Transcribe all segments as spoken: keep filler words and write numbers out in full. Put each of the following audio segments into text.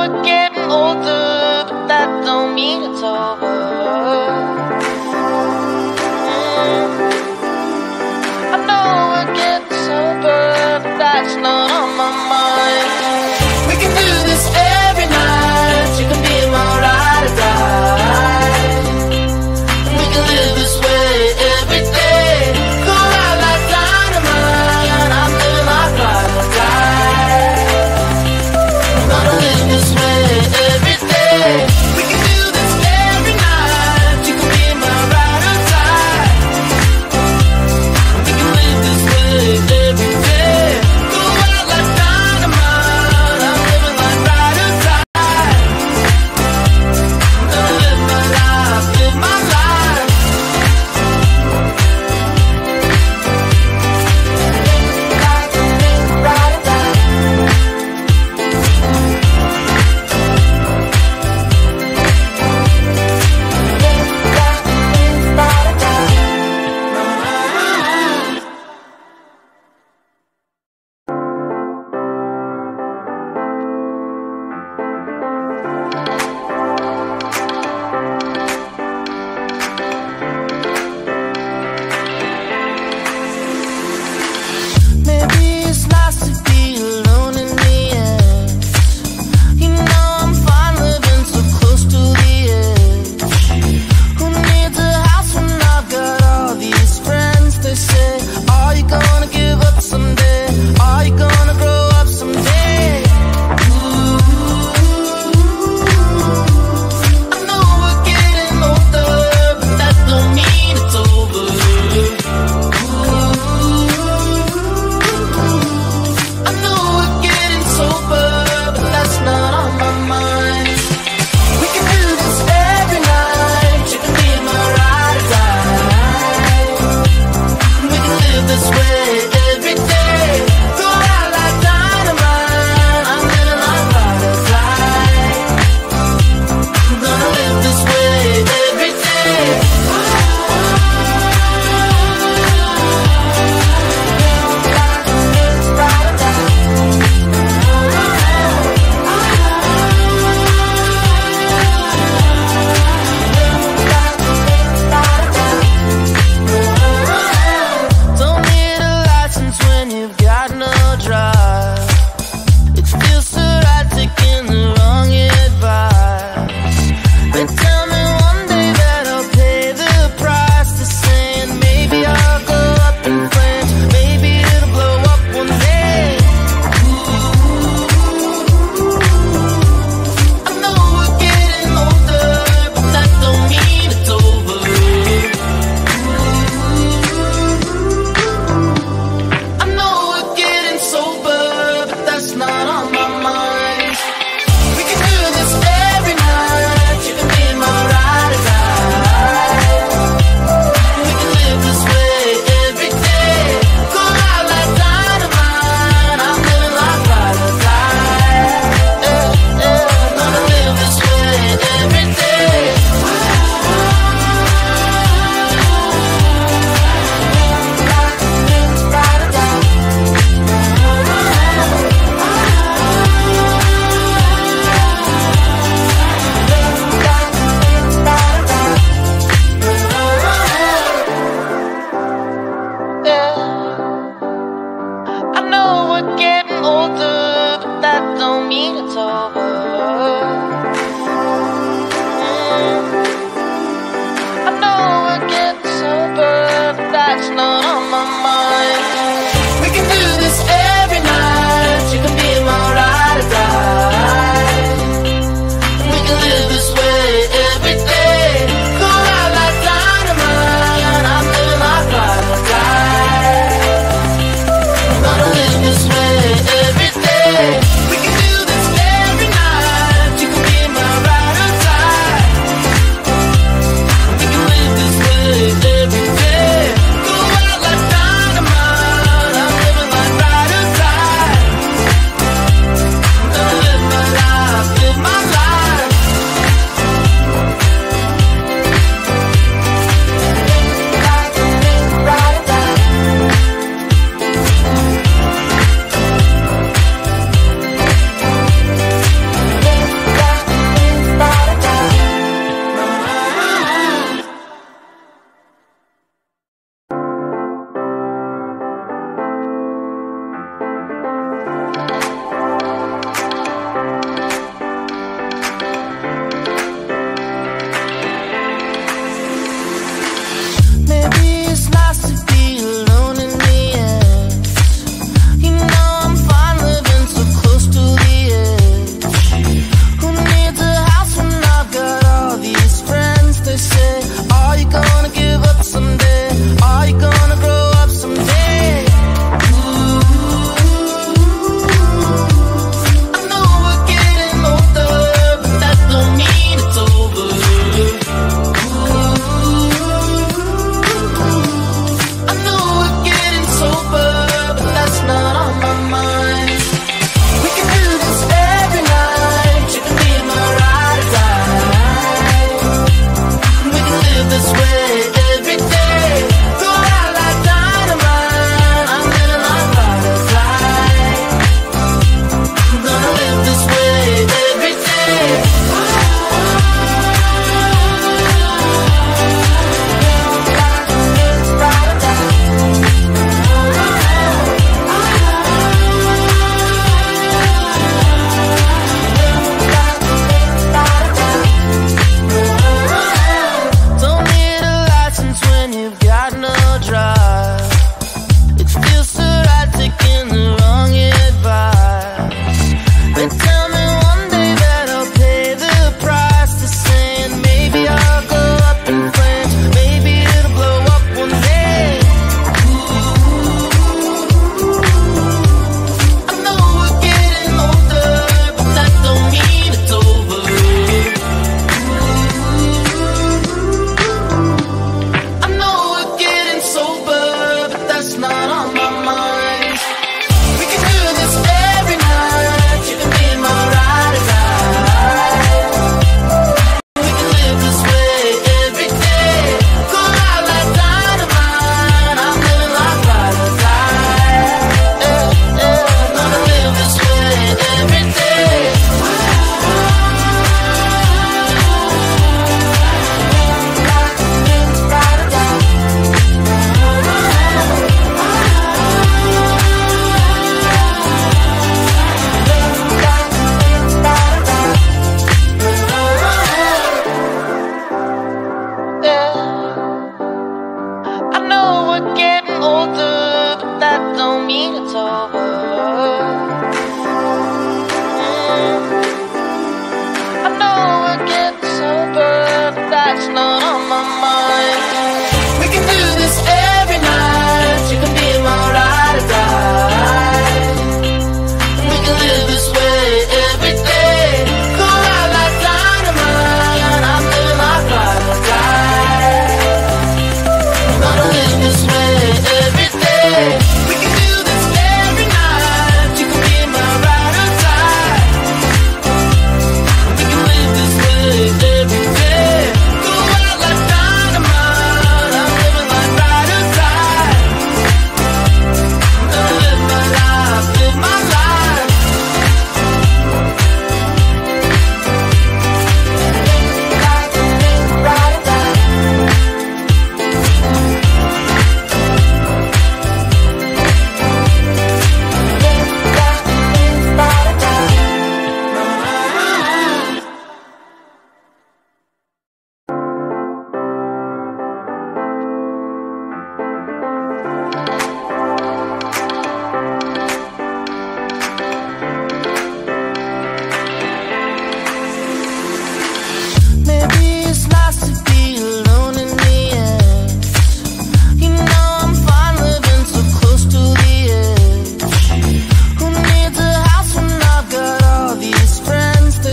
we're getting older, but that don't mean it's over. Mm. I know we're getting sober, but that's not on my mind. We can do this every night. You can be my ride or die. We can live this way every day. Go out like dynamite. I'm living my ride or die. I'm gonna live this way every day. We can do this every night. You can be my ride or die. We can live this way every day. Go out like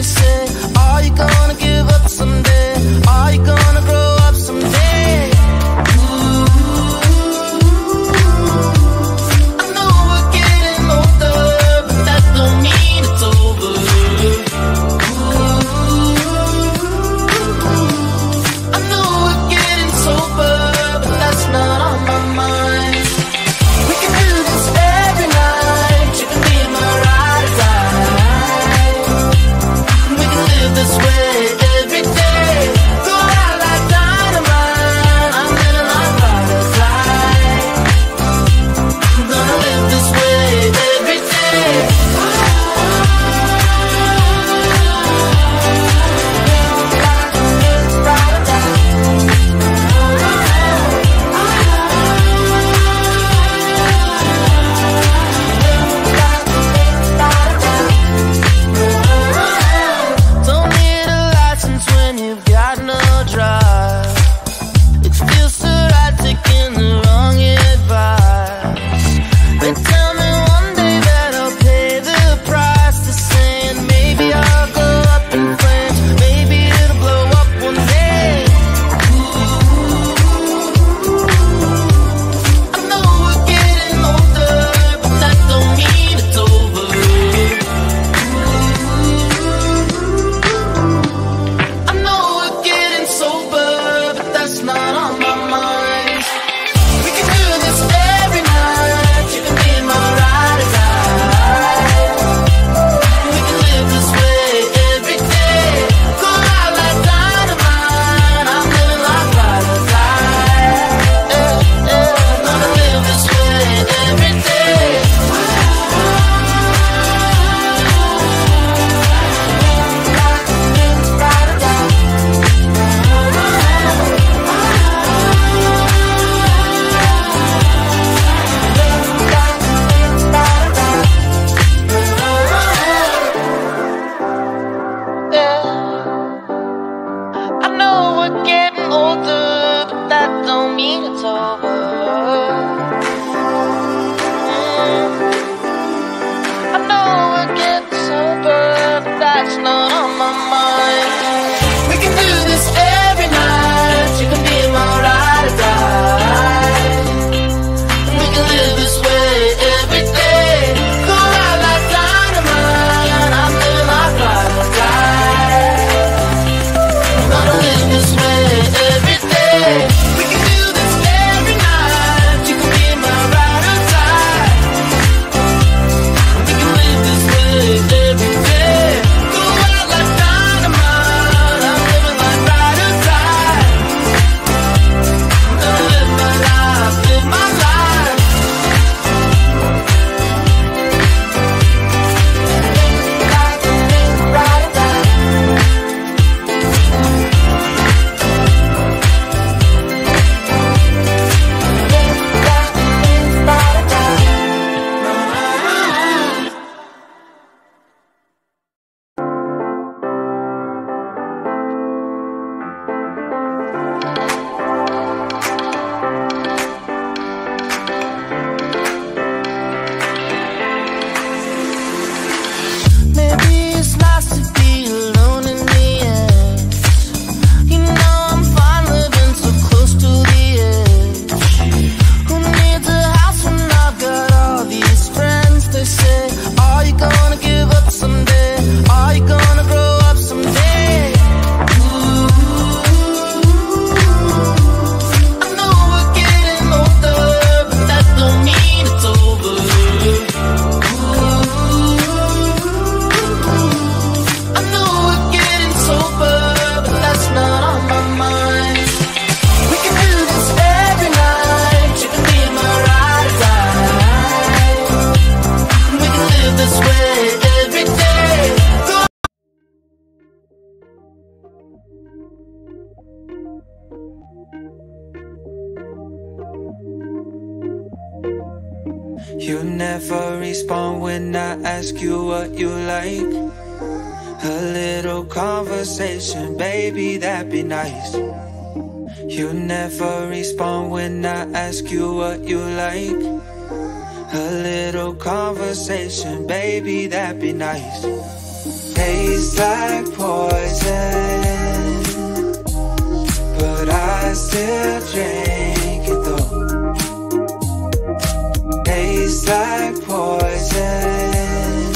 say? Are you gonna give up someday? Are you gonna grow up someday? Ooh, I know we're getting older, but that don't mean it's over. Ooh, I know we're getting sober, but that's not on my mind. We can do this every night. You can be my ride or die. We can live this way every day. Go out like dynamite. I'm living like butterfly. I'm gonna live this way every day. Don't need a license when you've got no drive. It feels so right taking the wrong advice. They tell me one day that I'll pay the price. They're saying maybe I'll go up in flames, maybe it'll blow up one day. Ooh, I know we're getting older, but that don't mean it's over. Ooh, I know we're getting sober, but that's not on my mind. We can do this every night. You can be my ride or die. We can live this way every day. Go out like dynamite. I'm living like butterfly. Yeah, yeah. I'm gonna live this way every day. I know we're getting older, but that don't mean it's over. Mm. I know we're getting sober, but that's not on my mind. We can do this every night. You can be my ride or die. We can live this way every day. Go out like dynamite. I'm living like butterfly. I'm gonna live this way every day. We can do this every night. You can be my ride or die. We can live this way every day. Go out like dynamite. I'm living like ride or die. I'm gonna live my life, live my life. Maybe it's nice to be alone in the end. You know I'm fine living so close to the edge. Who needs a house when I've got all these friends? They say, are you gonna give up someday? Are you gonna grow up someday? Ooh, I know we're getting older, but that don't mean it's over. Ooh, I know we're getting sober, but that's not on my mind. We can do this every night. You can be my ride or die. We can live this way every day. Go You never respond when I ask you what you like. A little conversation, baby, that'd be nice. You never respond when I ask you what you like. A little conversation, baby, that'd be nice. tastes like poison, but I still drink it though. Tastes like poison,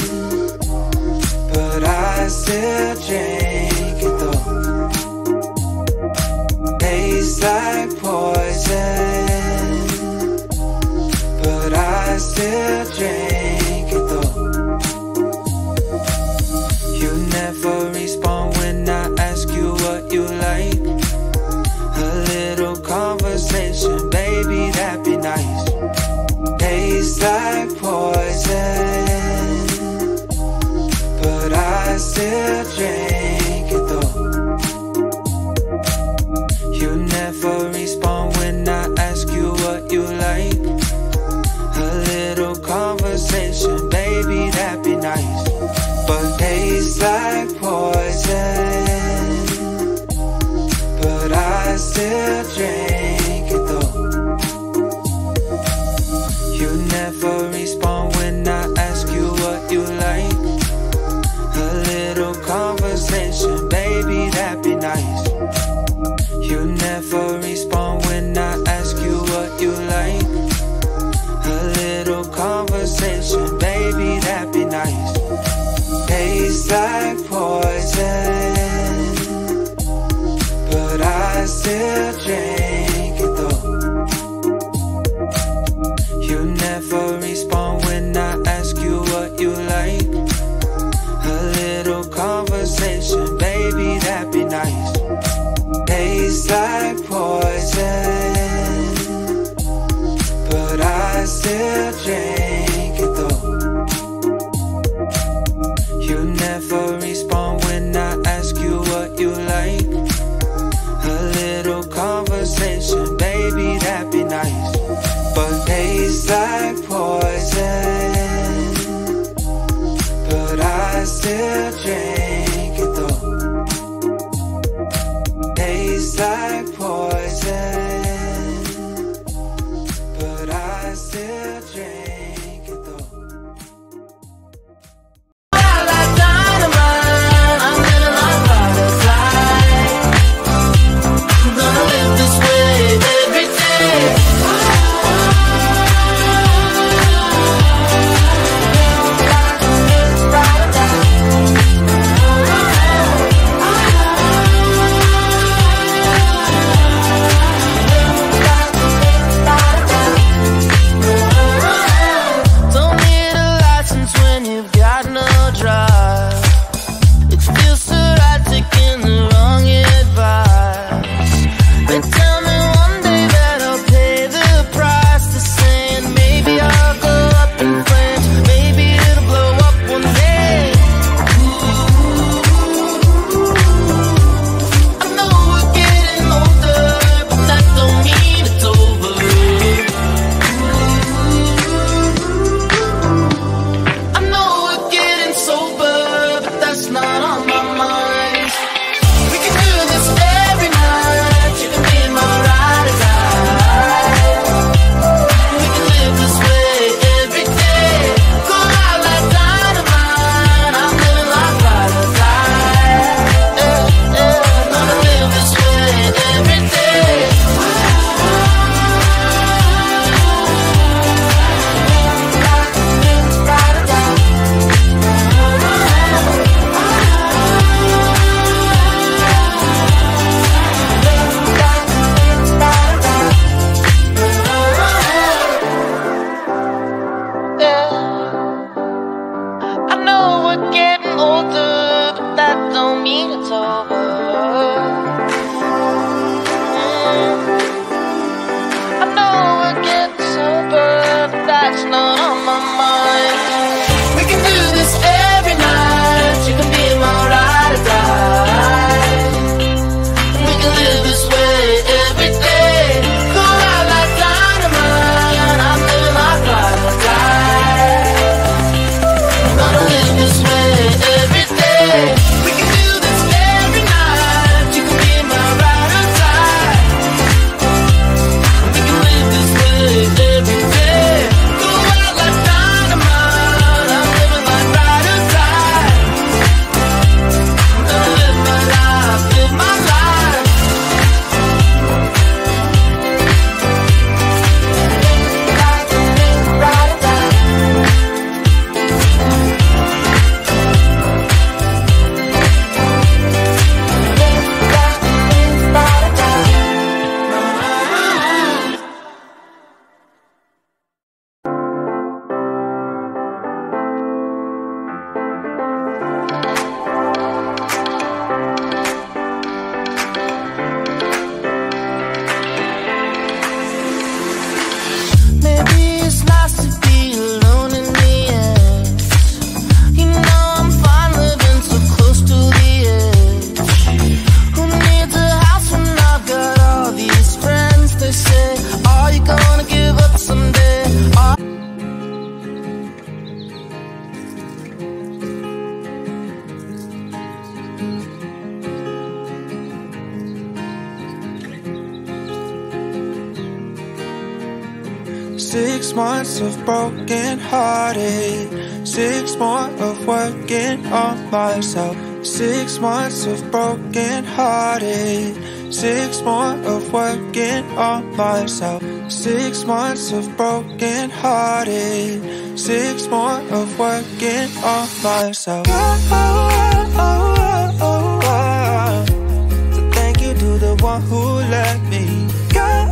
but I still drink it though. Tastes like poison, but I still drink it though. You never respond when I ask you what you like. A little conversation, baby, that'd be nice. Tastes like poison, but I still drink it though. You never respond when I ask you what you like. A little conversation, baby, that'd be nice. But tastes like poison, but I still drink it though. You never respond when I ask you what you like. A little conversation, baby, that'd be nice. You never respond when I ask you what you like. A little conversation, baby, that'd be nice. Tastes like poison, but I still drink it though. You never respond when I ask you what you like. A little conversation, baby, that'd be nice. Tastes like poison, but I still drink it though. You never respond when I ask you what you like. A little conversation, baby, that'd be nice. But tastes like poison, but I still drink it though. Tastes like poison, I still drink it though. We can do this every night. Six months of broken hearted, six more of working on myself. Six months of broken hearted, six more of working on myself. Six months of broken hearted, six more of working on myself. Oh, oh, oh, oh, oh, oh. So thank you to the one who let me go.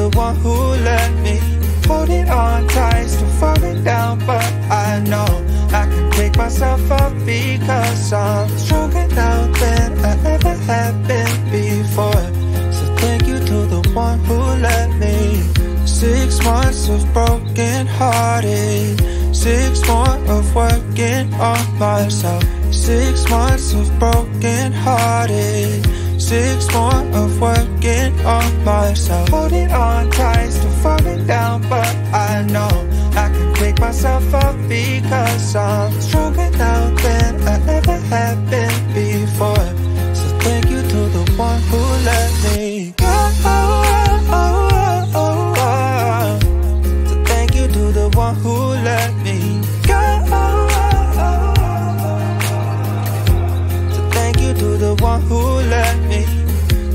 The one who let me hold it on tight, still falling down, but I know I can pick myself up because I'm stronger now than I ever have been before. So thank you to the one who let me. Six months of broken hearted, six more of working on myself. Six months of broken hearted, six more of working on myself. Holding on tight, still falling down, but I know I can pick myself up because I'm stronger now than I ever have been before. So thank you to the one who let me go. Oh, oh, oh, oh, oh. So thank you to the one who let me go. Oh, oh, oh, oh. So thank you to the one who let me.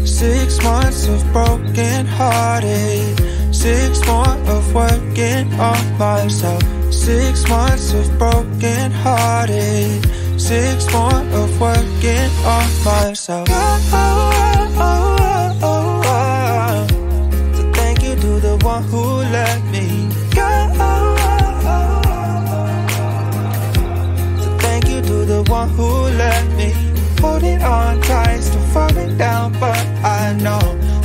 Six months of broken hearted, six more of working on myself. Six months of broken hearted, six more of working on myself. Oh, oh, oh, oh, oh, oh. So thank you to the one who let me go. Oh, oh, oh, oh. So thank you to the one who let me. Holding on tight, still falling down, but I know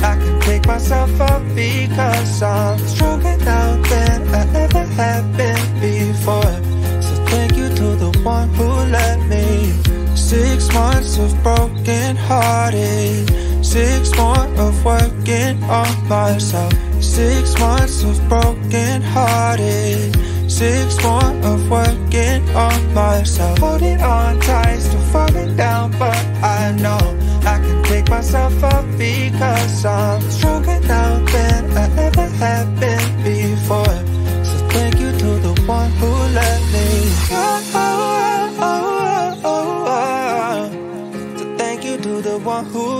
I can pick myself up because I'm stronger now than I ever have been before. So thank you to the one who let me. Six months of broken hearted, six more of working on myself. Six months of broken hearted, six more of working on myself. Holding on tight, still falling down, but I know I can pick myself up because I'm stronger now than I ever have been before. So thank you to the one who let me go. Oh, oh, oh, oh, oh, oh. So thank you to the one who